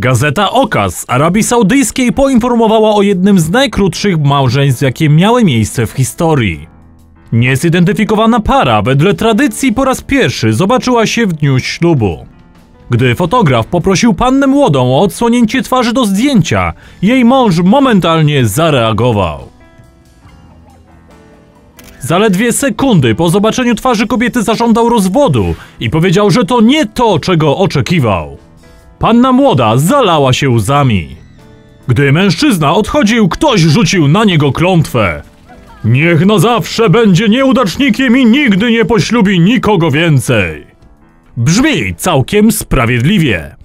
Gazeta Okaz z Arabii Saudyjskiej poinformowała o jednym z najkrótszych małżeństw, jakie miały miejsce w historii. Niezidentyfikowana para wedle tradycji po raz pierwszy zobaczyła się w dniu ślubu. Gdy fotograf poprosił pannę młodą o odsłonięcie twarzy do zdjęcia, jej mąż momentalnie zareagował. Zaledwie sekundy po zobaczeniu twarzy kobiety zażądał rozwodu i powiedział, że to nie to, czego oczekiwał. Panna młoda zalała się łzami. Gdy mężczyzna odchodził, ktoś rzucił na niego klątwę. Niech na zawsze będzie nieudacznikiem i nigdy nie poślubi nikogo więcej. Brzmi całkiem sprawiedliwie.